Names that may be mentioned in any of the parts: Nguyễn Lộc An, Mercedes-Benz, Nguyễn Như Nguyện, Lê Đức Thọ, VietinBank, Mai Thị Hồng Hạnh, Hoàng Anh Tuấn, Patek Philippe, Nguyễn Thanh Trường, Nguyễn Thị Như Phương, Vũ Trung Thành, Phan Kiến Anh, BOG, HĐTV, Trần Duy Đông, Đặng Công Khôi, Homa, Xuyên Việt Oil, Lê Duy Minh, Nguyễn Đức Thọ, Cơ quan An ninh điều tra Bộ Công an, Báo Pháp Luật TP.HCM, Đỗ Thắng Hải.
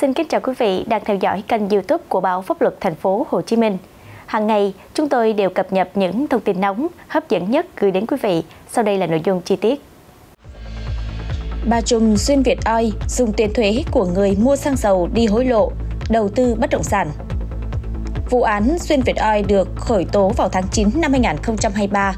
Xin kính chào quý vị đang theo dõi kênh YouTube của Báo Pháp Luật TP.HCM. Hàng ngày, chúng tôi đều cập nhật những thông tin nóng, hấp dẫn nhất gửi đến quý vị. Sau đây là nội dung chi tiết. Bà trùm Xuyên Việt Oil dùng tiền thuế của người mua xăng dầu đi hối lộ, đầu tư bất động sản. Vụ án Xuyên Việt Oil được khởi tố vào tháng 9 năm 2023.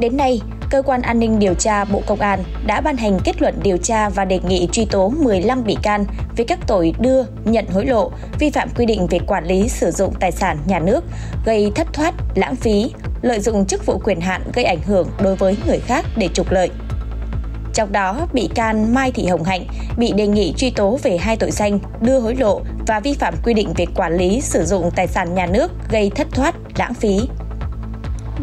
Đến nay, Cơ quan An ninh điều tra Bộ Công an đã ban hành kết luận điều tra và đề nghị truy tố 15 bị can về các tội đưa, nhận hối lộ, vi phạm quy định về quản lý sử dụng tài sản nhà nước, gây thất thoát, lãng phí, lợi dụng chức vụ quyền hạn gây ảnh hưởng đối với người khác để trục lợi. Trong đó, bị can Mai Thị Hồng Hạnh bị đề nghị truy tố về hai tội danh đưa hối lộ và vi phạm quy định về quản lý sử dụng tài sản nhà nước gây thất thoát, lãng phí.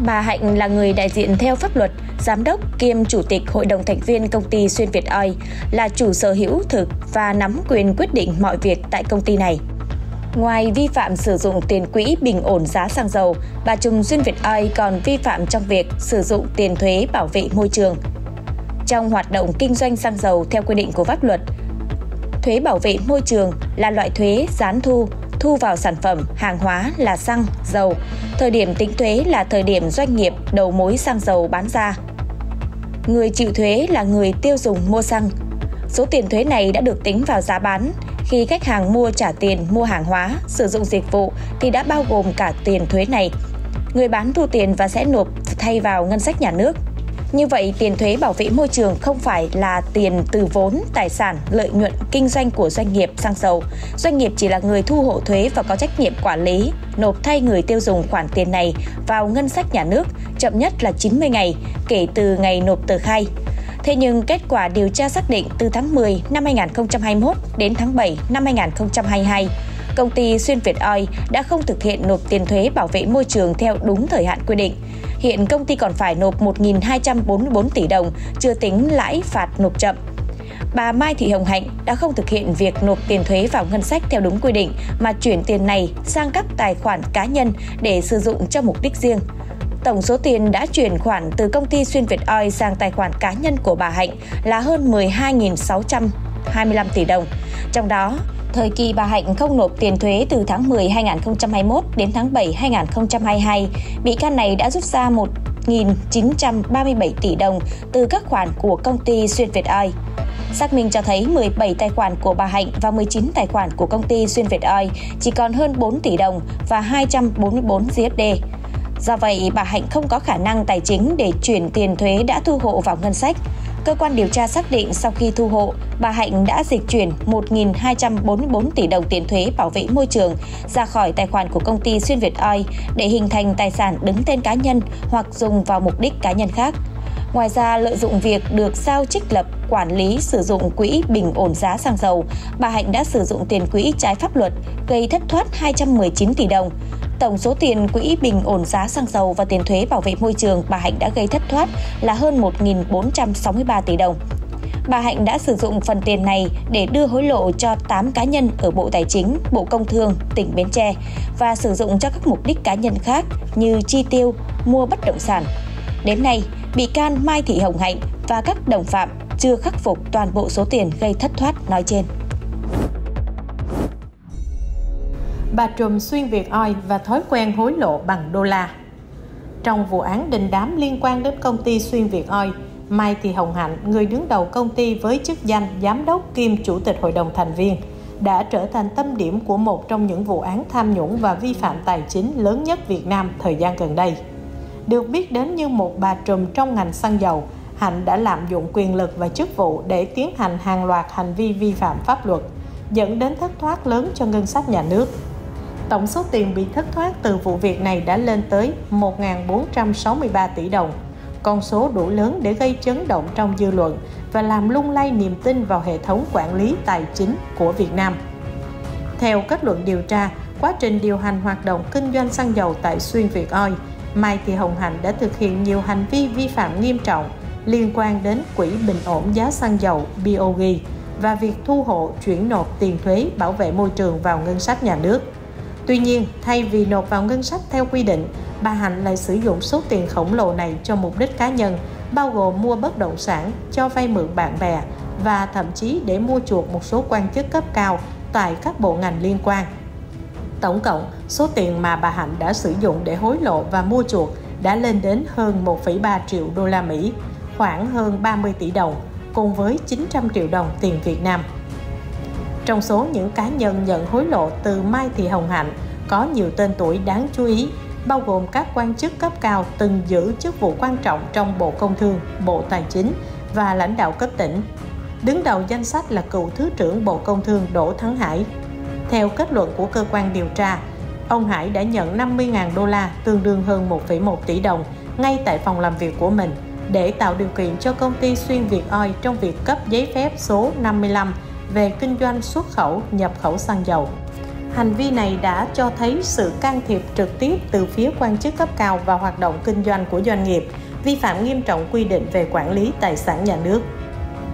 Bà Hạnh là người đại diện theo pháp luật, giám đốc kiêm chủ tịch hội đồng thành viên công ty Xuyên Việt Oil, là chủ sở hữu thực và nắm quyền quyết định mọi việc tại công ty này. Ngoài vi phạm sử dụng tiền quỹ bình ổn giá xăng dầu, bà trùm Xuyên Việt Oil còn vi phạm trong việc sử dụng tiền thuế bảo vệ môi trường. Trong hoạt động kinh doanh xăng dầu theo quy định của pháp luật, thuế bảo vệ môi trường là loại thuế gián thu vào sản phẩm, hàng hóa là xăng, dầu. Thời điểm tính thuế là thời điểm doanh nghiệp đầu mối xăng dầu bán ra. Người chịu thuế là người tiêu dùng mua xăng. Số tiền thuế này đã được tính vào giá bán. Khi khách hàng mua trả tiền mua hàng hóa, sử dụng dịch vụ thì đã bao gồm cả tiền thuế này. Người bán thu tiền và sẽ nộp thay vào ngân sách nhà nước. Như vậy, tiền thuế bảo vệ môi trường không phải là tiền từ vốn, tài sản, lợi nhuận, kinh doanh của doanh nghiệp xăng dầu. Doanh nghiệp chỉ là người thu hộ thuế và có trách nhiệm quản lý, nộp thay người tiêu dùng khoản tiền này vào ngân sách nhà nước, chậm nhất là 90 ngày, kể từ ngày nộp tờ khai. Thế nhưng kết quả điều tra xác định từ tháng 10 năm 2021 đến tháng 7 năm 2022, công ty Xuyên Việt Oil đã không thực hiện nộp tiền thuế bảo vệ môi trường theo đúng thời hạn quy định. Hiện công ty còn phải nộp 1.244 tỷ đồng, chưa tính lãi phạt nộp chậm. Bà Mai Thị Hồng Hạnh đã không thực hiện việc nộp tiền thuế vào ngân sách theo đúng quy định mà chuyển tiền này sang các tài khoản cá nhân để sử dụng cho mục đích riêng. Tổng số tiền đã chuyển khoản từ công ty Xuyên Việt Oil sang tài khoản cá nhân của bà Hạnh là hơn 12.625 tỷ đồng. Trong đó, thời kỳ bà Hạnh không nộp tiền thuế từ tháng 10 2021 đến tháng 7 2022, bị can này đã rút ra 1.937 tỷ đồng từ các khoản của công ty Xuyên Việt Oil. Xác minh cho thấy 17 tài khoản của bà Hạnh và 19 tài khoản của công ty Xuyên Việt Oil chỉ còn hơn 4 tỷ đồng và 244 USD. Do vậy, bà Hạnh không có khả năng tài chính để chuyển tiền thuế đã thu hộ vào ngân sách. Cơ quan điều tra xác định sau khi thu hộ, bà Hạnh đã dịch chuyển 1.244 tỷ đồng tiền thuế bảo vệ môi trường ra khỏi tài khoản của công ty Xuyên Việt Oil để hình thành tài sản đứng tên cá nhân hoặc dùng vào mục đích cá nhân khác. Ngoài ra, lợi dụng việc được giao trích lập quản lý sử dụng quỹ bình ổn giá xăng dầu, bà Hạnh đã sử dụng tiền quỹ trái pháp luật, gây thất thoát 219 tỷ đồng. Tổng số tiền quỹ bình ổn giá xăng dầu và tiền thuế bảo vệ môi trường bà Hạnh đã gây thất thoát là hơn 1.463 tỷ đồng. Bà Hạnh đã sử dụng phần tiền này để đưa hối lộ cho 8 cá nhân ở Bộ Tài chính, Bộ Công Thương, tỉnh Bến Tre và sử dụng cho các mục đích cá nhân khác như chi tiêu, mua bất động sản. Đến nay, bị can Mai Thị Hồng Hạnh và các đồng phạm chưa khắc phục toàn bộ số tiền gây thất thoát nói trên. Bà trùm Xuyên Việt Oil và thói quen hối lộ bằng đô la. Trong vụ án đình đám liên quan đến công ty Xuyên Việt Oil, Mai Thị Hồng Hạnh, người đứng đầu công ty với chức danh giám đốc kiêm chủ tịch hội đồng thành viên, đã trở thành tâm điểm của một trong những vụ án tham nhũng và vi phạm tài chính lớn nhất Việt Nam thời gian gần đây. Được biết đến như một bà trùm trong ngành xăng dầu, Hạnh đã lạm dụng quyền lực và chức vụ để tiến hành hàng loạt hành vi vi phạm pháp luật, dẫn đến thất thoát lớn cho ngân sách nhà nước. Tổng số tiền bị thất thoát từ vụ việc này đã lên tới 1.463 tỷ đồng, con số đủ lớn để gây chấn động trong dư luận và làm lung lay niềm tin vào hệ thống quản lý tài chính của Việt Nam. Theo kết luận điều tra, quá trình điều hành hoạt động kinh doanh xăng dầu tại Xuyên Việt Oil, Mai Thị Hồng Hạnh đã thực hiện nhiều hành vi vi phạm nghiêm trọng liên quan đến Quỹ Bình ổn Giá Xăng dầu BOG và việc thu hộ chuyển nộp tiền thuế bảo vệ môi trường vào ngân sách nhà nước. Tuy nhiên, thay vì nộp vào ngân sách theo quy định, bà Hạnh lại sử dụng số tiền khổng lồ này cho mục đích cá nhân, bao gồm mua bất động sản, cho vay mượn bạn bè và thậm chí để mua chuộc một số quan chức cấp cao tại các bộ ngành liên quan. Tổng cộng, số tiền mà bà Hạnh đã sử dụng để hối lộ và mua chuộc đã lên đến hơn 1,3 triệu đô la Mỹ, khoảng hơn 30 tỷ đồng, cùng với 900 triệu đồng tiền Việt Nam. Trong số những cá nhân nhận hối lộ từ Mai Thị Hồng Hạnh có nhiều tên tuổi đáng chú ý, bao gồm các quan chức cấp cao từng giữ chức vụ quan trọng trong Bộ Công Thương, Bộ Tài chính và lãnh đạo cấp tỉnh. Đứng đầu danh sách là cựu Thứ trưởng Bộ Công Thương Đỗ Thắng Hải. Theo kết luận của cơ quan điều tra, ông Hải đã nhận 50.000 đô la tương đương hơn 1,1 tỷ đồng ngay tại phòng làm việc của mình để tạo điều kiện cho công ty Xuyên Việt Oil trong việc cấp giấy phép số 55 về kinh doanh xuất khẩu, nhập khẩu xăng dầu. Hành vi này đã cho thấy sự can thiệp trực tiếp từ phía quan chức cấp cao vào hoạt động kinh doanh của doanh nghiệp, vi phạm nghiêm trọng quy định về quản lý tài sản nhà nước.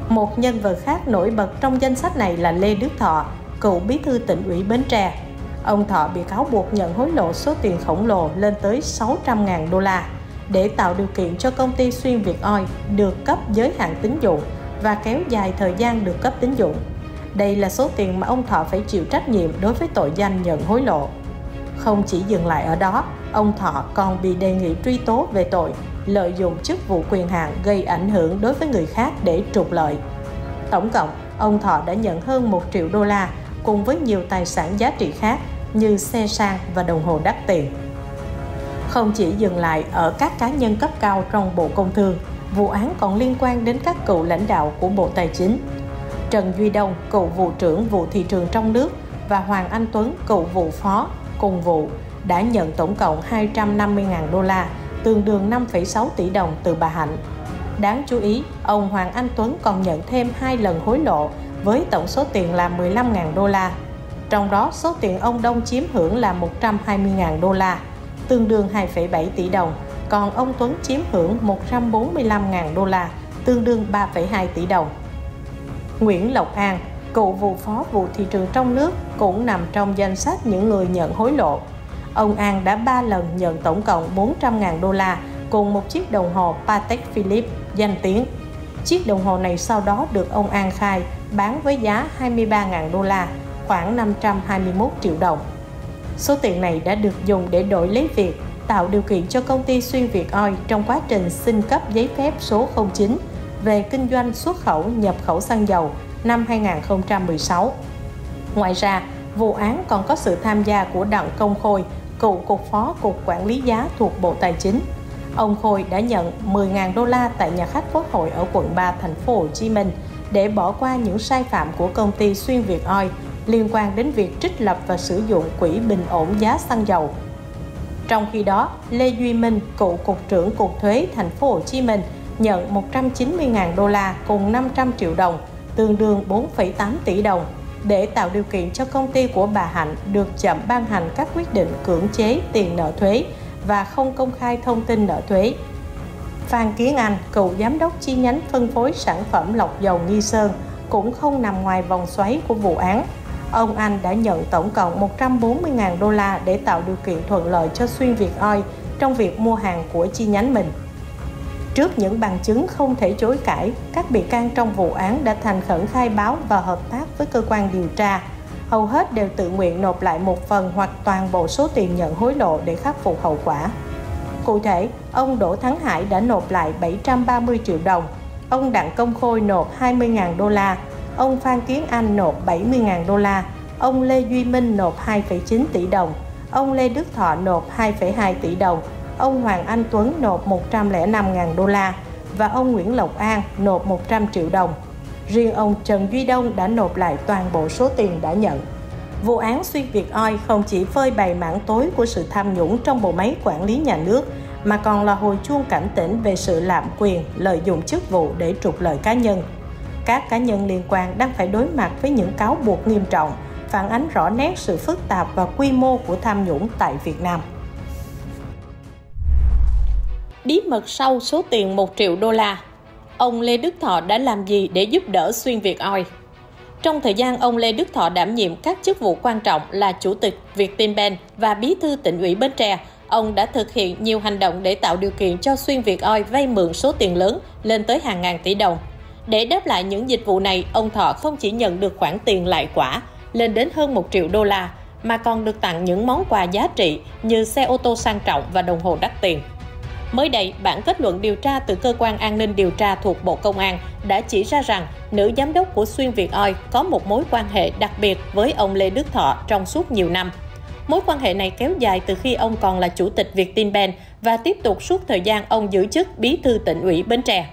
Một nhân vật khác nổi bật trong danh sách này là Lê Đức Thọ, cựu bí thư tỉnh ủy Bến Tre. Ông Thọ bị cáo buộc nhận hối lộ số tiền khổng lồ lên tới 600.000 đô la để tạo điều kiện cho công ty Xuyên Việt Oil được cấp giới hạn tín dụng và kéo dài thời gian được cấp tín dụng. Đây là số tiền mà ông Thọ phải chịu trách nhiệm đối với tội danh nhận hối lộ. Không chỉ dừng lại ở đó, ông Thọ còn bị đề nghị truy tố về tội lợi dụng chức vụ quyền hạn gây ảnh hưởng đối với người khác để trục lợi. Tổng cộng, ông Thọ đã nhận hơn 1 triệu đô la cùng với nhiều tài sản giá trị khác như xe sang và đồng hồ đắt tiền. Không chỉ dừng lại ở các cá nhân cấp cao trong Bộ Công Thương, vụ án còn liên quan đến các cựu lãnh đạo của Bộ Tài chính. Trần Duy Đông, cựu vụ trưởng vụ thị trường trong nước và Hoàng Anh Tuấn, cựu vụ phó cùng vụ đã nhận tổng cộng 250.000 đô la, tương đương 5,6 tỷ đồng từ bà Hạnh. Đáng chú ý, ông Hoàng Anh Tuấn còn nhận thêm 2 lần hối lộ với tổng số tiền là 15.000 đô la. Trong đó, số tiền ông Đông chiếm hưởng là 120.000 đô la, tương đương 2,7 tỷ đồng, còn ông Tuấn chiếm hưởng 145.000 đô la, tương đương 3,2 tỷ đồng. Nguyễn Lộc An, cựu vụ phó vụ thị trường trong nước cũng nằm trong danh sách những người nhận hối lộ. Ông An đã 3 lần nhận tổng cộng 400.000 đô la cùng một chiếc đồng hồ Patek Philippe danh tiếng. Chiếc đồng hồ này sau đó được ông An khai bán với giá 23.000 đô la, khoảng 521 triệu đồng. Số tiền này đã được dùng để đổi lấy việc tạo điều kiện cho công ty Xuyên Việt Oil trong quá trình xin cấp giấy phép số 09 về kinh doanh xuất khẩu, nhập khẩu xăng dầu năm 2016. Ngoài ra, vụ án còn có sự tham gia của Đặng Công Khôi, cựu cục phó cục quản lý giá thuộc Bộ Tài chính. Ông Khôi đã nhận 10.000 đô la tại nhà khách Quốc hội ở quận 3, thành phố Hồ Chí Minh để bỏ qua những sai phạm của công ty Xuyên Việt Oil liên quan đến việc trích lập và sử dụng quỹ bình ổn giá xăng dầu. Trong khi đó, Lê Duy Minh, cựu cục trưởng cục thuế thành phố Hồ Chí Minh nhận 190.000 đô la cùng 500 triệu đồng, tương đương 4,8 tỷ đồng, để tạo điều kiện cho công ty của bà Hạnh được chậm ban hành các quyết định cưỡng chế tiền nợ thuế và không công khai thông tin nợ thuế. Phan Kiến Anh, cựu giám đốc chi nhánh phân phối sản phẩm lọc dầu Nghi Sơn, cũng không nằm ngoài vòng xoáy của vụ án. Ông Anh đã nhận tổng cộng 140.000 đô la để tạo điều kiện thuận lợi cho Xuyên Việt Oil trong việc mua hàng của chi nhánh mình. Trước những bằng chứng không thể chối cãi, các bị can trong vụ án đã thành khẩn khai báo và hợp tác với cơ quan điều tra. Hầu hết đều tự nguyện nộp lại một phần hoặc toàn bộ số tiền nhận hối lộ để khắc phục hậu quả. Cụ thể, ông Đỗ Thắng Hải đã nộp lại 730 triệu đồng, ông Đặng Công Khôi nộp 20.000 đô la, ông Phan Kiến Anh nộp 70.000 đô la, ông Lê Duy Minh nộp 2,9 tỷ đồng, ông Lê Đức Thọ nộp 2,2 tỷ đồng, ông Hoàng Anh Tuấn nộp 105.000 đô la và ông Nguyễn Lộc An nộp 100 triệu đồng. Riêng ông Trần Duy Đông đã nộp lại toàn bộ số tiền đã nhận. Vụ án Xuyên Việt Oil không chỉ phơi bày mảng tối của sự tham nhũng trong bộ máy quản lý nhà nước, mà còn là hồi chuông cảnh tỉnh về sự lạm quyền, lợi dụng chức vụ để trục lợi cá nhân. Các cá nhân liên quan đang phải đối mặt với những cáo buộc nghiêm trọng, phản ánh rõ nét sự phức tạp và quy mô của tham nhũng tại Việt Nam. Bí mật sau số tiền 1 triệu đô la, ông Lê Đức Thọ đã làm gì để giúp đỡ Xuyên Việt Oil? Trong thời gian ông Lê Đức Thọ đảm nhiệm các chức vụ quan trọng là Chủ tịch VietinBank và Bí thư tỉnh ủy Bến Tre, ông đã thực hiện nhiều hành động để tạo điều kiện cho Xuyên Việt Oil vay mượn số tiền lớn lên tới hàng ngàn tỷ đồng. Để đáp lại những dịch vụ này, ông Thọ không chỉ nhận được khoản tiền lại quả, lên đến hơn 1 triệu đô la, mà còn được tặng những món quà giá trị như xe ô tô sang trọng và đồng hồ đắt tiền. Mới đây, bản kết luận điều tra từ Cơ quan An ninh điều tra thuộc Bộ Công an đã chỉ ra rằng nữ giám đốc của Xuyên Việt Oil có một mối quan hệ đặc biệt với ông Lê Đức Thọ trong suốt nhiều năm. Mối quan hệ này kéo dài từ khi ông còn là chủ tịch VietinBank và tiếp tục suốt thời gian ông giữ chức bí thư tỉnh ủy Bến Tre.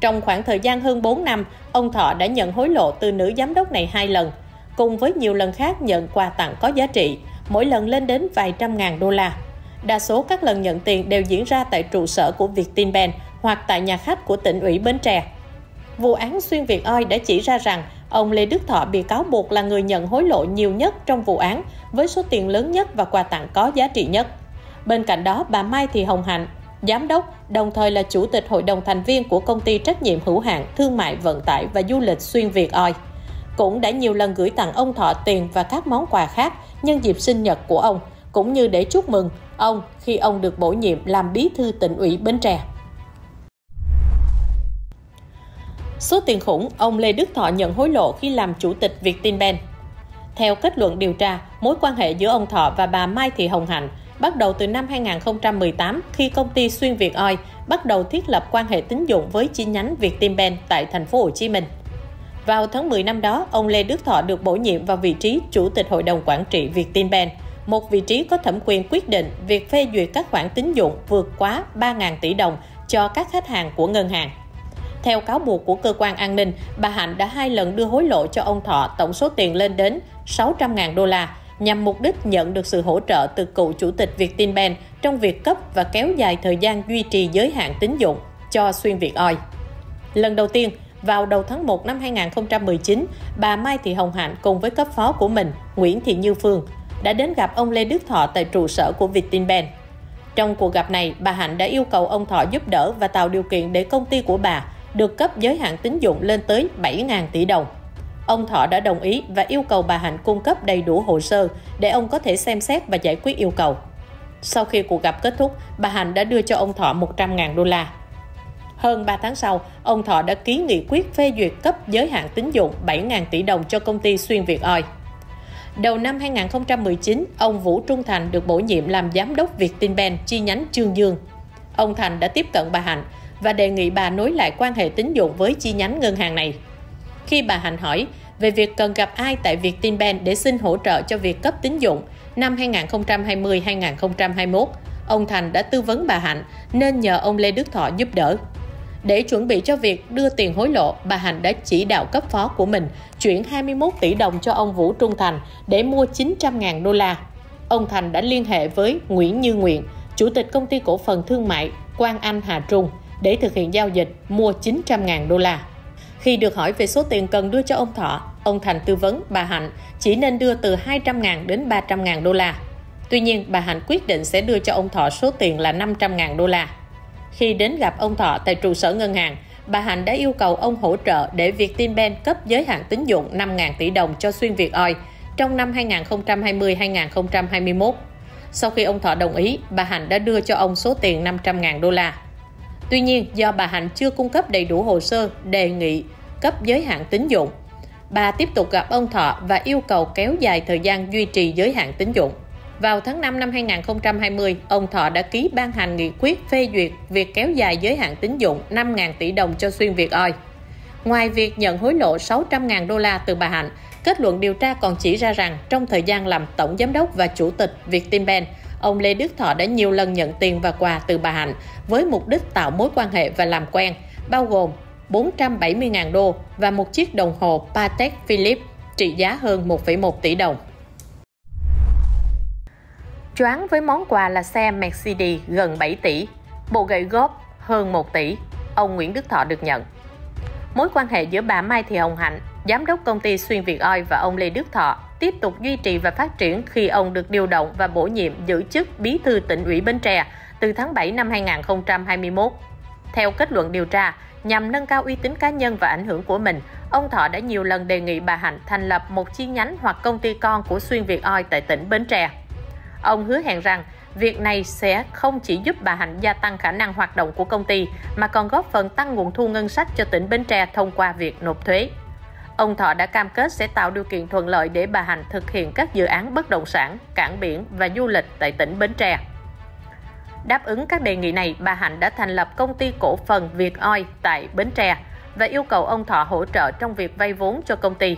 Trong khoảng thời gian hơn 4 năm, ông Thọ đã nhận hối lộ từ nữ giám đốc này 2 lần, cùng với nhiều lần khác nhận quà tặng có giá trị, mỗi lần lên đến vài trăm ngàn đô la. Đa số các lần nhận tiền đều diễn ra tại trụ sở của VietinBank hoặc tại nhà khách của tỉnh ủy Bến Tre. Vụ án Xuyên Việt Oil đã chỉ ra rằng ông Lê Đức Thọ bị cáo buộc là người nhận hối lộ nhiều nhất trong vụ án, với số tiền lớn nhất và quà tặng có giá trị nhất. Bên cạnh đó, bà Mai Thị Hồng Hạnh, giám đốc, đồng thời là chủ tịch hội đồng thành viên của công ty trách nhiệm hữu hạn thương mại vận tải và du lịch Xuyên Việt Oil, cũng đã nhiều lần gửi tặng ông Thọ tiền và các món quà khác nhân dịp sinh nhật của ông, cũng như để chúc mừng ông khi ông được bổ nhiệm làm bí thư tỉnh ủy Bến Tre. Số tiền khủng ông Lê Đức Thọ nhận hối lộ khi làm chủ tịch VietinBank. Theo kết luận điều tra, mối quan hệ giữa ông Thọ và bà Mai Thị Hồng Hạnh bắt đầu từ năm 2018 khi công ty Xuyên Việt Oil bắt đầu thiết lập quan hệ tín dụng với chi nhánh VietinBank tại thành phố Hồ Chí Minh. Vào tháng 10 năm đó, ông Lê Đức Thọ được bổ nhiệm vào vị trí chủ tịch hội đồng quản trị VietinBank, một vị trí có thẩm quyền quyết định việc phê duyệt các khoản tín dụng vượt quá 3.000 tỷ đồng cho các khách hàng của ngân hàng. Theo cáo buộc của cơ quan an ninh, bà Hạnh đã 2 lần đưa hối lộ cho ông Thọ tổng số tiền lên đến 600.000 đô la nhằm mục đích nhận được sự hỗ trợ từ cựu chủ tịch VietinBank trong việc cấp và kéo dài thời gian duy trì giới hạn tín dụng cho Xuyên Việt Oil. Lần đầu tiên, vào đầu tháng 1 năm 2019, bà Mai Thị Hồng Hạnh cùng với cấp phó của mình, Nguyễn Thị Như Phương, đã đến gặp ông Lê Đức Thọ tại trụ sở của VietinBank. Trong cuộc gặp này, bà Hạnh đã yêu cầu ông Thọ giúp đỡ và tạo điều kiện để công ty của bà được cấp giới hạn tín dụng lên tới 7.000 tỷ đồng. Ông Thọ đã đồng ý và yêu cầu bà Hạnh cung cấp đầy đủ hồ sơ để ông có thể xem xét và giải quyết yêu cầu. Sau khi cuộc gặp kết thúc, bà Hạnh đã đưa cho ông Thọ 100.000 đô la. Hơn 3 tháng sau, ông Thọ đã ký nghị quyết phê duyệt cấp giới hạn tín dụng 7.000 tỷ đồng cho công ty Xuyên Việt Oil. Đầu năm 2019, ông Vũ Trung Thành được bổ nhiệm làm giám đốc VietinBank chi nhánh Chương Dương. Ông Thành đã tiếp cận bà Hạnh và đề nghị bà nối lại quan hệ tín dụng với chi nhánh ngân hàng này. Khi bà Hạnh hỏi về việc cần gặp ai tại VietinBank để xin hỗ trợ cho việc cấp tín dụng năm 2020-2021, ông Thành đã tư vấn bà Hạnh nên nhờ ông Lê Đức Thọ giúp đỡ. Để chuẩn bị cho việc đưa tiền hối lộ, bà Hạnh đã chỉ đạo cấp phó của mình chuyển 21 tỷ đồng cho ông Vũ Trung Thành để mua 900.000 đô la. Ông Thành đã liên hệ với Nguyễn Như Nguyện, chủ tịch công ty cổ phần thương mại Quang Anh Hà Trung, để thực hiện giao dịch mua 900.000 đô la. Khi được hỏi về số tiền cần đưa cho ông Thọ, ông Thành tư vấn bà Hạnh chỉ nên đưa từ 200.000 đến 300.000 đô la. Tuy nhiên, bà Hạnh quyết định sẽ đưa cho ông Thọ số tiền là 500.000 đô la. Khi đến gặp ông Thọ tại trụ sở ngân hàng, bà Hạnh đã yêu cầu ông hỗ trợ để VietinBank cấp giới hạn tín dụng 5.000 tỷ đồng cho Xuyên Việt Oil trong năm 2020-2021. Sau khi ông Thọ đồng ý, bà Hạnh đã đưa cho ông số tiền 500.000 đô la. Tuy nhiên, do bà Hạnh chưa cung cấp đầy đủ hồ sơ đề nghị cấp giới hạn tín dụng, bà tiếp tục gặp ông Thọ và yêu cầu kéo dài thời gian duy trì giới hạn tín dụng. Vào tháng 5 năm 2020, ông Thọ đã ký ban hành nghị quyết phê duyệt việc kéo dài giới hạn tín dụng 5.000 tỷ đồng cho Xuyên Việt Oil. Ngoài việc nhận hối lộ 600.000 đô la từ bà Hạnh, kết luận điều tra còn chỉ ra rằng trong thời gian làm tổng giám đốc và chủ tịch VietinBank, ông Lê Đức Thọ đã nhiều lần nhận tiền và quà từ bà Hạnh với mục đích tạo mối quan hệ và làm quen, bao gồm 470.000 đô và một chiếc đồng hồ Patek Philippe trị giá hơn 1,1 tỷ đồng. Choáng với món quà là xe Mercedes gần 7 tỷ, bộ gậy golf hơn 1 tỷ, ông Nguyễn Đức Thọ được nhận. Mối quan hệ giữa bà Mai Thị Hồng Hạnh, giám đốc công ty Xuyên Việt Oil và ông Lê Đức Thọ tiếp tục duy trì và phát triển khi ông được điều động và bổ nhiệm giữ chức bí thư tỉnh ủy Bến Tre từ tháng 7 năm 2021. Theo kết luận điều tra, nhằm nâng cao uy tín cá nhân và ảnh hưởng của mình, ông Thọ đã nhiều lần đề nghị bà Hạnh thành lập một chi nhánh hoặc công ty con của Xuyên Việt Oil tại tỉnh Bến Tre. Ông hứa hẹn rằng việc này sẽ không chỉ giúp bà Hạnh gia tăng khả năng hoạt động của công ty mà còn góp phần tăng nguồn thu ngân sách cho tỉnh Bến Tre thông qua việc nộp thuế. Ông Thọ đã cam kết sẽ tạo điều kiện thuận lợi để bà Hạnh thực hiện các dự án bất động sản, cảng biển và du lịch tại tỉnh Bến Tre. Đáp ứng các đề nghị này, bà Hạnh đã thành lập công ty cổ phần Việt Oil tại Bến Tre và yêu cầu ông Thọ hỗ trợ trong việc vay vốn cho công ty.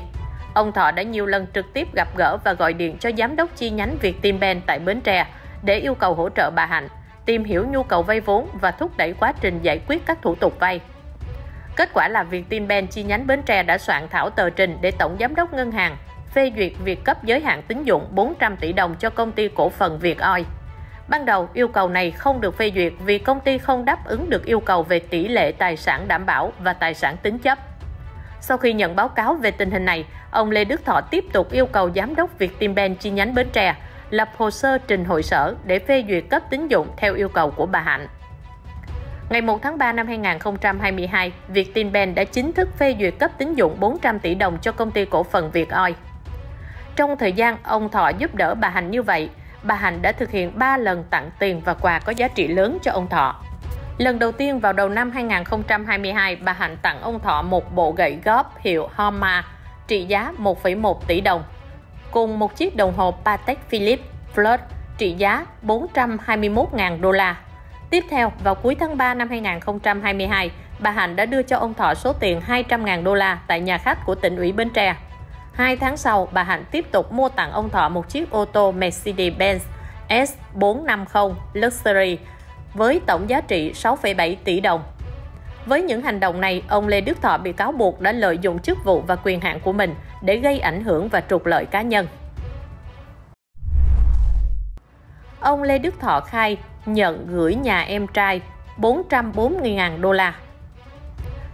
Ông Thọ đã nhiều lần trực tiếp gặp gỡ và gọi điện cho giám đốc chi nhánh VietinBank tại Bến Tre để yêu cầu hỗ trợ bà Hạnh, tìm hiểu nhu cầu vay vốn và thúc đẩy quá trình giải quyết các thủ tục vay. Kết quả là VietinBank chi nhánh Bến Tre đã soạn thảo tờ trình để Tổng Giám đốc Ngân hàng phê duyệt việc cấp giới hạn tín dụng 400 tỷ đồng cho công ty cổ phần Việt Oil. Ban đầu, yêu cầu này không được phê duyệt vì công ty không đáp ứng được yêu cầu về tỷ lệ tài sản đảm bảo và tài sản tín chấp. Sau khi nhận báo cáo về tình hình này, ông Lê Đức Thọ tiếp tục yêu cầu Giám đốc VietinBank chi nhánh Bến Tre lập hồ sơ trình hội sở để phê duyệt cấp tín dụng theo yêu cầu của bà Hạnh. Ngày 1 tháng 3 năm 2022, VietinBank đã chính thức phê duyệt cấp tín dụng 400 tỷ đồng cho công ty cổ phần Việt Oil. Trong thời gian ông Thọ giúp đỡ bà Hạnh như vậy, bà Hạnh đã thực hiện 3 lần tặng tiền và quà có giá trị lớn cho ông Thọ. Lần đầu tiên vào đầu năm 2022, bà Hạnh tặng ông Thọ một bộ gậy góp hiệu Homa trị giá 1,1 tỷ đồng, cùng một chiếc đồng hồ Patek Philippe Flood trị giá 421.000 đô la. Tiếp theo, vào cuối tháng 3 năm 2022, bà Hạnh đã đưa cho ông Thọ số tiền 200.000 đô la tại nhà khách của tỉnh ủy Bến Tre. 2 tháng sau, bà Hạnh tiếp tục mua tặng ông Thọ một chiếc ô tô Mercedes-Benz S450 Luxury với tổng giá trị 6,7 tỷ đồng. Với những hành động này, ông Lê Đức Thọ bị cáo buộc đã lợi dụng chức vụ và quyền hạn của mình để gây ảnh hưởng và trục lợi cá nhân. Ông Lê Đức Thọ khai nhận gửi nhà em trai 440.000 đô la.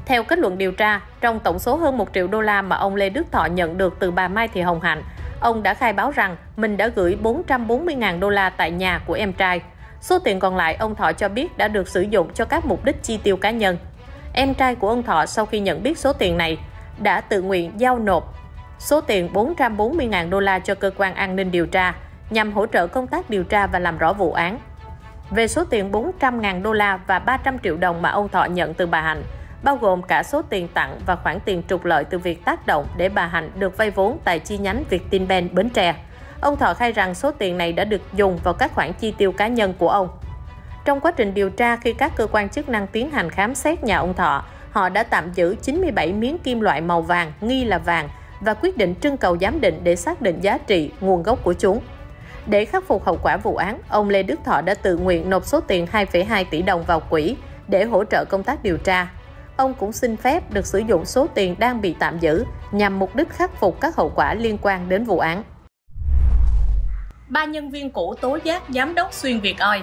Theo kết luận điều tra, trong tổng số hơn 1 triệu đô la mà ông Lê Đức Thọ nhận được từ bà Mai Thị Hồng Hạnh, ông đã khai báo rằng mình đã gửi 440.000 đô la tại nhà của em trai. Số tiền còn lại, ông Thọ cho biết đã được sử dụng cho các mục đích chi tiêu cá nhân. Em trai của ông Thọ sau khi nhận biết số tiền này đã tự nguyện giao nộp số tiền 440.000 đô la cho Cơ quan An ninh điều tra nhằm hỗ trợ công tác điều tra và làm rõ vụ án. Về số tiền 400.000 đô la và 300 triệu đồng mà ông Thọ nhận từ bà Hạnh, bao gồm cả số tiền tặng và khoản tiền trục lợi từ việc tác động để bà Hạnh được vay vốn tại chi nhánh VietinBank Bến Tre, ông Thọ khai rằng số tiền này đã được dùng vào các khoản chi tiêu cá nhân của ông. Trong quá trình điều tra, khi các cơ quan chức năng tiến hành khám xét nhà ông Thọ, họ đã tạm giữ 97 miếng kim loại màu vàng nghi là vàng và quyết định trưng cầu giám định để xác định giá trị, nguồn gốc của chúng. Để khắc phục hậu quả vụ án, ông Lê Đức Thọ đã tự nguyện nộp số tiền 2,2 tỷ đồng vào quỹ để hỗ trợ công tác điều tra. Ông cũng xin phép được sử dụng số tiền đang bị tạm giữ nhằm mục đích khắc phục các hậu quả liên quan đến vụ án. 3 nhân viên cũ tố giác giám đốc Xuyên Việt Oil.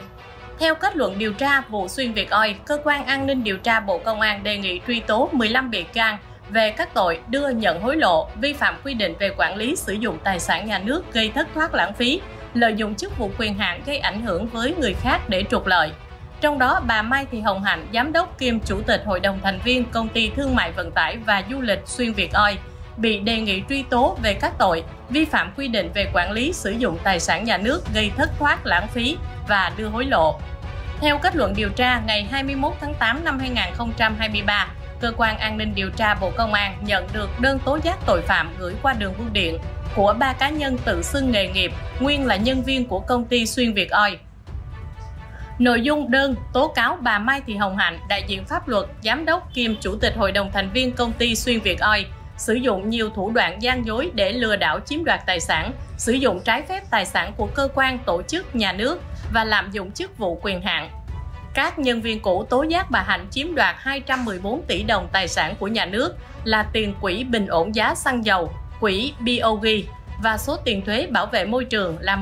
Theo kết luận điều tra vụ Xuyên Việt Oil, Cơ quan An ninh điều tra Bộ Công an đề nghị truy tố 15 bị can về các tội đưa nhận hối lộ, vi phạm quy định về quản lý sử dụng tài sản nhà nước gây thất thoát lãng phí, lợi dụng chức vụ quyền hạn gây ảnh hưởng với người khác để trục lợi. Trong đó, bà Mai Thị Hồng Hạnh, giám đốc kiêm chủ tịch hội đồng thành viên Công ty Thương mại Vận tải và Du lịch Xuyên Việt Oil, bị đề nghị truy tố về các tội vi phạm quy định về quản lý sử dụng tài sản nhà nước gây thất thoát lãng phí và đưa hối lộ. Theo kết luận điều tra, ngày 21 tháng 8 năm 2023, Cơ quan An ninh điều tra Bộ Công an nhận được đơn tố giác tội phạm gửi qua đường bưu điện của 3 cá nhân tự xưng nghề nghiệp, nguyên là nhân viên của công ty Xuyên Việt Oil. Nội dung đơn tố cáo bà Mai Thị Hồng Hạnh, đại diện pháp luật, giám đốc kiêm chủ tịch hội đồng thành viên công ty Xuyên Việt Oil, sử dụng nhiều thủ đoạn gian dối để lừa đảo chiếm đoạt tài sản, sử dụng trái phép tài sản của cơ quan, tổ chức, nhà nước và lạm dụng chức vụ quyền hạn. Các nhân viên cũ tố giác bà Hạnh chiếm đoạt 214 tỷ đồng tài sản của nhà nước là tiền quỹ bình ổn giá xăng dầu, quỹ BOG và số tiền thuế bảo vệ môi trường là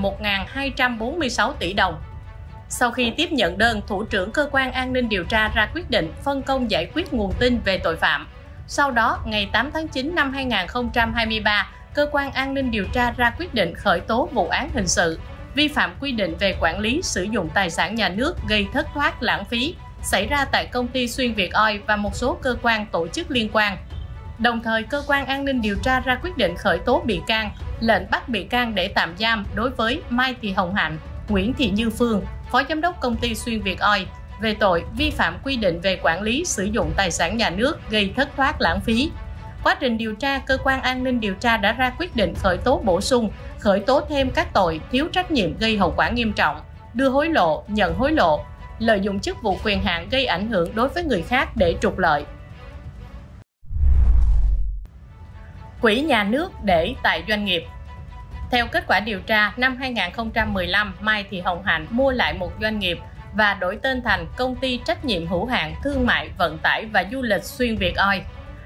1.246 tỷ đồng. Sau khi tiếp nhận đơn, Thủ trưởng Cơ quan An ninh điều tra ra quyết định phân công giải quyết nguồn tin về tội phạm. Sau đó, ngày 8 tháng 9 năm 2023, Cơ quan An ninh điều tra ra quyết định khởi tố vụ án hình sự vi phạm quy định về quản lý sử dụng tài sản nhà nước gây thất thoát lãng phí xảy ra tại công ty Xuyên Việt Oil và một số cơ quan tổ chức liên quan. Đồng thời, Cơ quan An ninh điều tra ra quyết định khởi tố bị can, lệnh bắt bị can để tạm giam đối với Mai Thị Hồng Hạnh, Nguyễn Thị Như Phương, Phó Giám đốc công ty Xuyên Việt Oil về tội vi phạm quy định về quản lý sử dụng tài sản nhà nước gây thất thoát lãng phí. Quá trình điều tra, Cơ quan An ninh điều tra đã ra quyết định khởi tố bổ sung, khởi tố thêm các tội thiếu trách nhiệm gây hậu quả nghiêm trọng, đưa hối lộ, nhận hối lộ, lợi dụng chức vụ quyền hạn gây ảnh hưởng đối với người khác để trục lợi. Quỹ nhà nước để tại doanh nghiệp. Theo kết quả điều tra, năm 2015, Mai Thị Hồng Hạnh mua lại một doanh nghiệp và đổi tên thành Công ty Trách nhiệm Hữu hạn Thương mại, Vận tải và Du lịch Xuyên Việt Oil.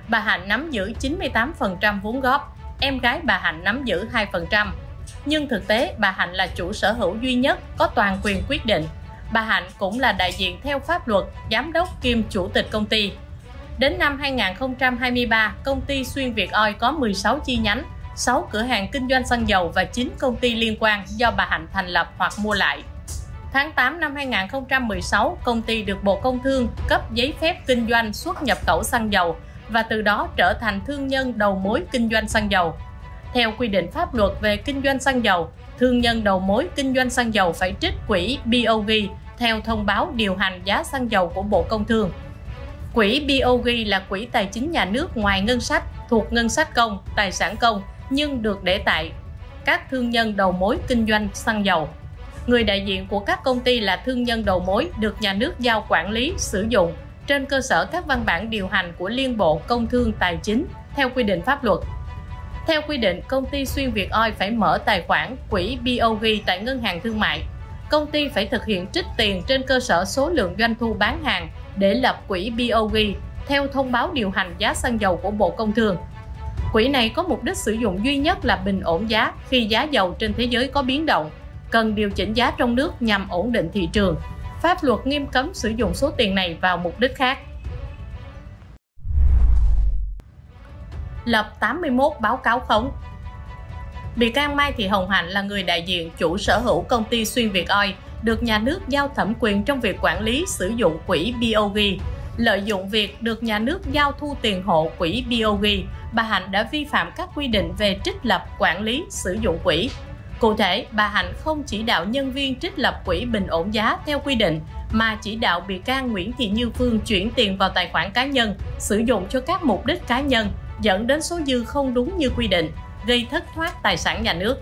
Bà Hạnh nắm giữ 98% vốn góp, em gái bà Hạnh nắm giữ 2%. Nhưng thực tế, bà Hạnh là chủ sở hữu duy nhất, có toàn quyền quyết định. Bà Hạnh cũng là đại diện theo pháp luật, giám đốc kiêm chủ tịch công ty. Đến năm 2023, công ty Xuyên Việt Oil có 16 chi nhánh, 6 cửa hàng kinh doanh xăng dầu và 9 công ty liên quan do bà Hạnh thành lập hoặc mua lại. Tháng 8 năm 2016, công ty được Bộ Công Thương cấp giấy phép kinh doanh xuất nhập khẩu xăng dầu và từ đó trở thành thương nhân đầu mối kinh doanh xăng dầu. Theo quy định pháp luật về kinh doanh xăng dầu, thương nhân đầu mối kinh doanh xăng dầu phải trích quỹ BOG theo thông báo điều hành giá xăng dầu của Bộ Công Thương. Quỹ BOG là quỹ tài chính nhà nước ngoài ngân sách, thuộc ngân sách công, tài sản công, nhưng được để tại các thương nhân đầu mối kinh doanh xăng dầu. Người đại diện của các công ty là thương nhân đầu mối được nhà nước giao quản lý, sử dụng trên cơ sở các văn bản điều hành của Liên Bộ Công Thương Tài chính theo quy định pháp luật. Theo quy định, công ty Xuyên Việt Oil phải mở tài khoản quỹ BOG tại Ngân hàng Thương mại. Công ty phải thực hiện trích tiền trên cơ sở số lượng doanh thu bán hàng để lập quỹ BOG theo thông báo điều hành giá xăng dầu của Bộ Công Thương. Quỹ này có mục đích sử dụng duy nhất là bình ổn giá khi giá dầu trên thế giới có biến động, cần điều chỉnh giá trong nước nhằm ổn định thị trường. Pháp luật nghiêm cấm sử dụng số tiền này vào mục đích khác. Lập 81 báo cáo khống. Bị can Mai Thị Hồng Hạnh là người đại diện chủ sở hữu công ty Xuyên Việt Oil, được nhà nước giao thẩm quyền trong việc quản lý sử dụng quỹ BOG. Lợi dụng việc được nhà nước giao thu tiền hộ quỹ BOG, bà Hạnh đã vi phạm các quy định về trích lập, quản lý, sử dụng quỹ. Cụ thể, bà Hạnh không chỉ đạo nhân viên trích lập quỹ bình ổn giá theo quy định, mà chỉ đạo bị can Nguyễn Thị Như Phương chuyển tiền vào tài khoản cá nhân, sử dụng cho các mục đích cá nhân, dẫn đến số dư không đúng như quy định, gây thất thoát tài sản nhà nước.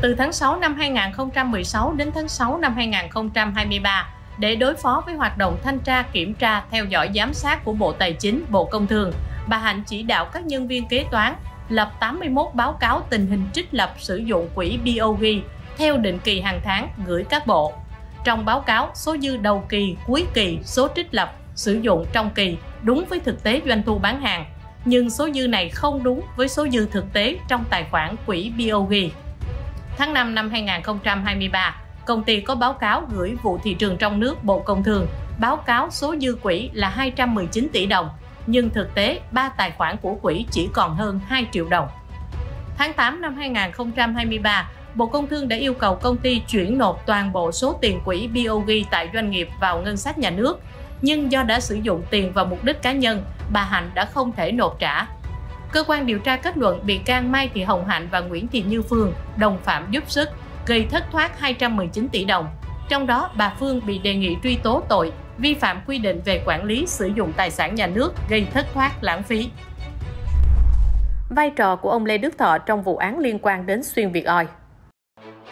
Từ tháng 6 năm 2016 đến tháng 6 năm 2023, để đối phó với hoạt động thanh tra, kiểm tra, theo dõi, giám sát của Bộ Tài chính, Bộ Công Thương, bà Hạnh chỉ đạo các nhân viên kế toán lập 81 báo cáo tình hình trích lập sử dụng quỹ BOG theo định kỳ hàng tháng gửi các bộ. Trong báo cáo, số dư đầu kỳ, cuối kỳ, số trích lập, sử dụng trong kỳ đúng với thực tế doanh thu bán hàng, nhưng số dư này không đúng với số dư thực tế trong tài khoản quỹ BOG. Tháng 5 năm 2023, công ty có báo cáo gửi vụ thị trường trong nước Bộ Công Thương, báo cáo số dư quỹ là 219 tỷ đồng, nhưng thực tế 3 tài khoản của quỹ chỉ còn hơn 2 triệu đồng. Tháng 8 năm 2023, Bộ Công Thương đã yêu cầu công ty chuyển nộp toàn bộ số tiền quỹ BOG tại doanh nghiệp vào ngân sách nhà nước, nhưng do đã sử dụng tiền vào mục đích cá nhân, bà Hạnh đã không thể nộp trả. Cơ quan điều tra kết luận bị can Mai Thị Hồng Hạnh và Nguyễn Thị Như Phương đồng phạm giúp sức, gây thất thoát 219 tỷ đồng. Trong đó, bà Phương bị đề nghị truy tố tội vi phạm quy định về quản lý sử dụng tài sản nhà nước gây thất thoát lãng phí. Vai trò của ông Lê Đức Thọ trong vụ án liên quan đến Xuyên Việt Oil.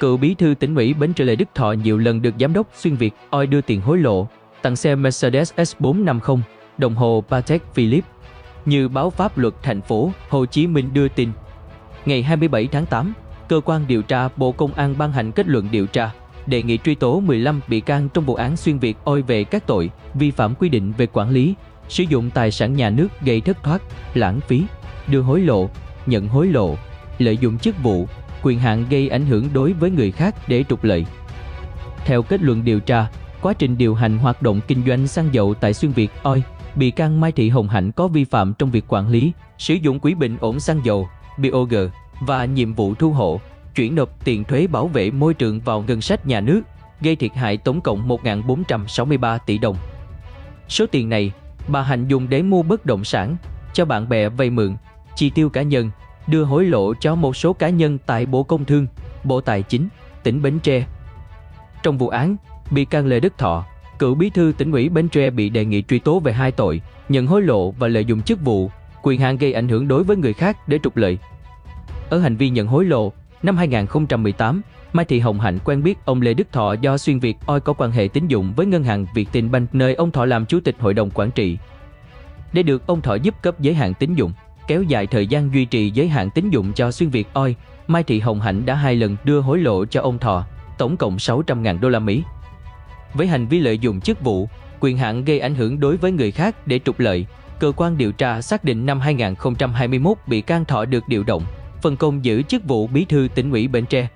Cựu bí thư tỉnh ủy Bến Tre Lê Đức Thọ nhiều lần được giám đốc Xuyên Việt Oil đưa tiền hối lộ, tặng xe Mercedes S450, đồng hồ Patek Philippe, như báo Pháp Luật Thành phố Hồ Chí Minh đưa tin. Ngày 27 tháng 8, Cơ quan điều tra Bộ Công an ban hành kết luận điều tra, đề nghị truy tố 15 bị can trong vụ án Xuyên Việt Oil về các tội vi phạm quy định về quản lý, sử dụng tài sản nhà nước gây thất thoát, lãng phí, đưa hối lộ, nhận hối lộ, lợi dụng chức vụ, quyền hạn gây ảnh hưởng đối với người khác để trục lợi. Theo kết luận điều tra, quá trình điều hành hoạt động kinh doanh xăng dầu tại Xuyên Việt Oil, bị can Mai Thị Hồng Hạnh có vi phạm trong việc quản lý, sử dụng quỹ bình ổn xăng dầu (BOG) và nhiệm vụ thu hộ, chuyển nộp tiền thuế bảo vệ môi trường vào ngân sách nhà nước, gây thiệt hại tổng cộng 1.463 tỷ đồng. Số tiền này, bà Hạnh dùng để mua bất động sản, cho bạn bè vay mượn, chi tiêu cá nhân, đưa hối lộ cho một số cá nhân tại Bộ Công Thương, Bộ Tài chính, tỉnh Bến Tre. Trong vụ án, bị can Lê Đức Thọ, cựu bí thư tỉnh ủy Bến Tre bị đề nghị truy tố về hai tội nhận hối lộ và lợi dụng chức vụ, quyền hạn gây ảnh hưởng đối với người khác để trục lợi. Ở hành vi nhận hối lộ, năm 2018, Mai Thị Hồng Hạnh quen biết ông Lê Đức Thọ do Xuyên Việt Oil có quan hệ tín dụng với ngân hàng VietinBank, nơi ông Thọ làm chủ tịch hội đồng quản trị. Để được ông Thọ giúp cấp giới hạn tín dụng, kéo dài thời gian duy trì giới hạn tín dụng cho Xuyên Việt Oil, Mai Thị Hồng Hạnh đã 2 lần đưa hối lộ cho ông Thọ, tổng cộng 600.000 đô la Mỹ. Với hành vi lợi dụng chức vụ, quyền hạn gây ảnh hưởng đối với người khác để trục lợi, cơ quan điều tra xác định năm 2021 bị can Thọ được điều động, phân công giữ chức vụ bí thư tỉnh ủy Bến Tre.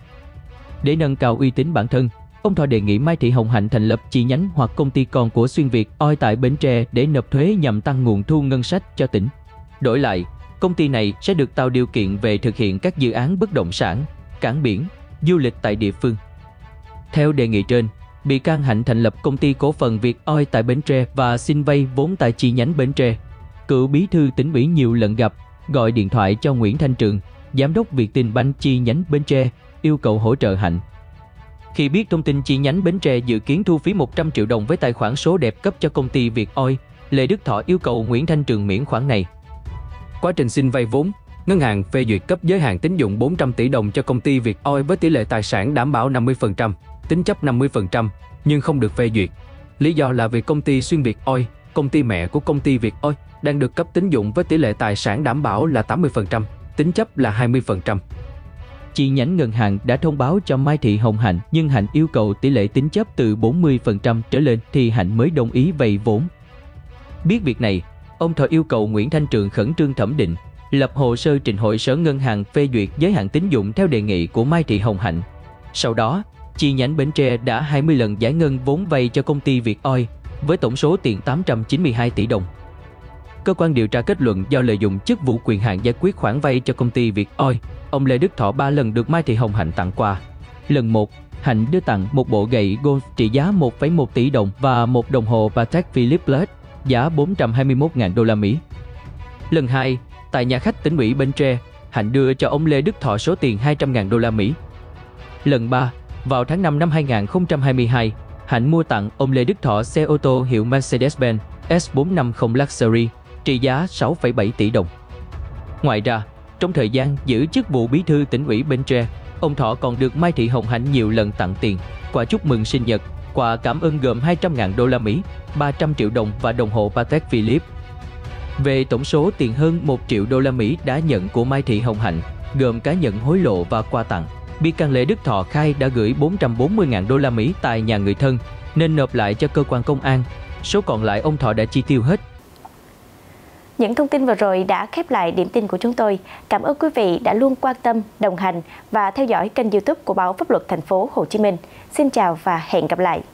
Để nâng cao uy tín bản thân, ông Thọ đề nghị Mai Thị Hồng Hạnh thành lập chi nhánh hoặc công ty con của Xuyên Việt Oil tại Bến Tre để nộp thuế nhằm tăng nguồn thu ngân sách cho tỉnh. Đổi lại, công ty này sẽ được tạo điều kiện về thực hiện các dự án bất động sản, cảng biển, du lịch tại địa phương. Theo đề nghị trên, bị can Hạnh thành lập công ty cổ phần Việt Oil tại Bến Tre và xin vay vốn tại chi nhánh Bến Tre. Cựu bí thư tỉnh ủy nhiều lần gặp, gọi điện thoại cho Nguyễn Thanh Trường, giám đốc VietinBank chi nhánh Bến Tre, yêu cầu hỗ trợ Hạnh. Khi biết thông tin chi nhánh Bến Tre dự kiến thu phí 100 triệu đồng với tài khoản số đẹp cấp cho công ty Việt Oil, Lê Đức Thọ yêu cầu Nguyễn Thanh Trường miễn khoản này. Quá trình xin vay vốn, ngân hàng phê duyệt cấp giới hạn tín dụng 400 tỷ đồng cho công ty Việt Oil với tỷ lệ tài sản đảm bảo 50%, tính chấp 50%, nhưng không được phê duyệt. Lý do là vì công ty Xuyên Việt Oil, công ty mẹ của công ty Việt Oil, đang được cấp tín dụng với tỷ lệ tài sản đảm bảo là 80%, tính chấp là 20%. Chi nhánh ngân hàng đã thông báo cho Mai Thị Hồng Hạnh, nhưng Hạnh yêu cầu tỷ lệ tín chấp từ 40% trở lên thì Hạnh mới đồng ý vay vốn. Biết việc này, ông Thọ yêu cầu Nguyễn Thanh Trường khẩn trương thẩm định, lập hồ sơ trình hội sở ngân hàng phê duyệt giới hạn tín dụng theo đề nghị của Mai Thị Hồng Hạnh. Sau đó, chi nhánh Bến Tre đã 20 lần giải ngân vốn vay cho công ty Việt Oil với tổng số tiền 892 tỷ đồng. Cơ quan điều tra kết luận do lợi dụng chức vụ quyền hạn giải quyết khoản vay cho công ty Việt Oil, ông Lê Đức Thọ 3 lần được Mai Thị Hồng Hạnh tặng quà. Lần 1, Hạnh đưa tặng một bộ gậy golf trị giá 1,1 tỷ đồng và một đồng hồ Patek Philippe giá 421.000 đô la Mỹ. Lần 2, tại nhà khách tỉnh ủy Bến Tre, Hạnh đưa cho ông Lê Đức Thọ số tiền 200.000 đô la Mỹ. Lần 3, vào tháng 5 năm 2022, Hạnh mua tặng ông Lê Đức Thọ xe ô tô hiệu Mercedes-Benz S450 Luxury trị giá 6,7 tỷ đồng. Ngoài ra, trong thời gian giữ chức vụ bí thư tỉnh ủy Bến Tre, ông Thọ còn được Mai Thị Hồng Hạnh nhiều lần tặng tiền, quà chúc mừng sinh nhật, quà cảm ơn gồm 200.000 đô la Mỹ, 300 triệu đồng và đồng hồ Patek Philippe. Về tổng số tiền hơn 1 triệu đô la Mỹ đã nhận của Mai Thị Hồng Hạnh, gồm cả nhận hối lộ và quà tặng, bị can Lê Đức Thọ khai đã gửi 440.000 đô la Mỹ tại nhà người thân nên nộp lại cho cơ quan công an. Số còn lại ông Thọ đã chi tiêu hết. Những thông tin vừa rồi đã khép lại điểm tin của chúng tôi. Cảm ơn quý vị đã luôn quan tâm, đồng hành và theo dõi kênh YouTube của Báo Pháp Luật Thành phố Hồ Chí Minh. Xin chào và hẹn gặp lại.